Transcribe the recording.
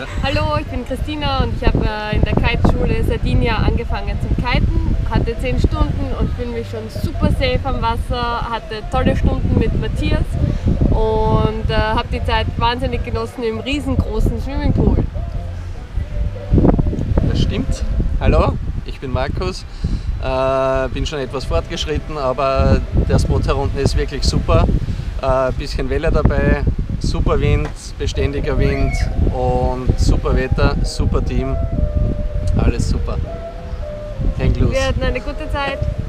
Ja. Hallo, ich bin Christina und ich habe in der Kiteschule Sardinia angefangen zum Kiten, hatte 10 Stunden und fühle mich schon super safe am Wasser, hatte tolle Stunden mit Matthias und habe die Zeit wahnsinnig genossen im riesengroßen Swimmingpool. Das stimmt. Hallo, ich bin Markus. Bin schon etwas fortgeschritten, aber das Boot herunten ist wirklich super. Bisschen Welle dabei, super Wind, beständiger Wind und super Wetter, super Team. Alles super. Hang loose. Wir hatten eine gute Zeit.